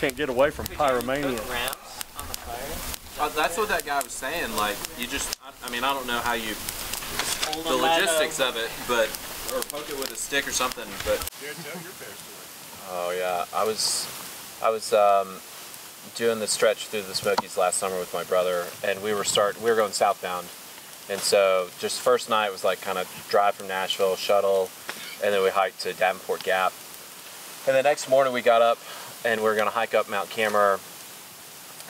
can't get away from pyromania. That's what that guy was saying. Like, you just, I mean, I don't know how you, the logistics of it, but, or poke it with a stick or something, but. Jared, tell your bear story. Oh yeah, I was doing the stretch through the Smokies last summer with my brother, and we were going southbound, and so just first night was like kind of drive from Nashville, shuttle, and then we hiked to Davenport Gap, and the next morning we got up and we were gonna hike up Mount Cameron.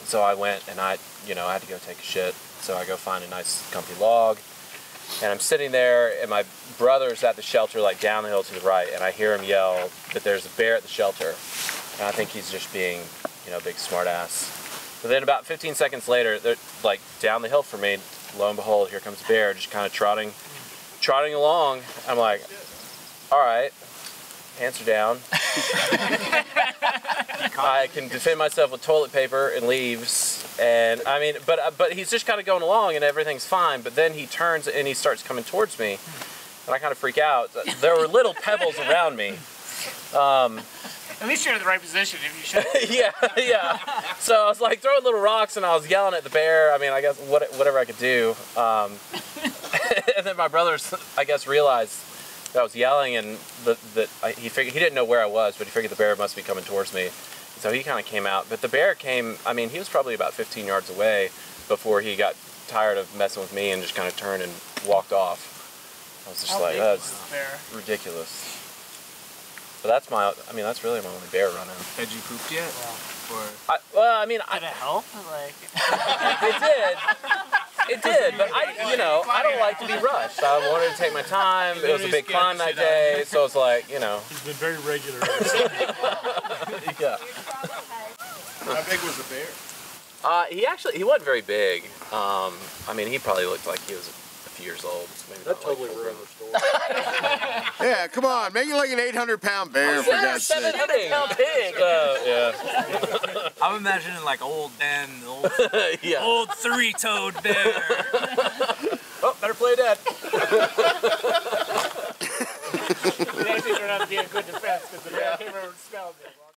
So I went and I had to go take a shit, so I go find a nice comfy log, and I'm sitting there, and my brother's at the shelter like down the hill to the right, and I hear him yell that there's a bear at the shelter, and I think he's just being, you know, big smart ass. But then about 15 seconds later, they're like down the hill from me, lo and behold, here comes a bear, just kind of trotting along. I'm like, all right, pants are down. I can defend myself with toilet paper and leaves, and I mean, but he's just kind of going along and everything's fine, but then he turns and he starts coming towards me, and I kind of freak out. There were little pebbles around me. At least you're in the right position if you should. yeah. So I was like throwing little rocks and I was yelling at the bear. I mean, I guess whatever I could do. And then my brothers, I guess, realized that I was yelling, and he figured, he didn't know where I was, but he figured the bear must be coming towards me. So he kind of came out, but the bear came, I mean, he was probably about 15 yards away before he got tired of messing with me and just kind of turned and walked off. I was just like, that's ridiculous. But that's that's really my only bear run-in. Had you pooped yet? Or did it help? Like it did. But I don't like to be rushed. I wanted to take my time. It was a big climb that day, so it's like, He's been very regular. Yeah. How big was the bear? He wasn't very big. I mean, he probably looked like he was years old. Maybe that totally ruined the story. Yeah, come on, make it like an 800-pound bear for God's sake. 700-pound pig. Yeah. I'm imagining like old Dan, old three-toed bear. Oh, better play dead. It actually turned out to be a good defense because the bear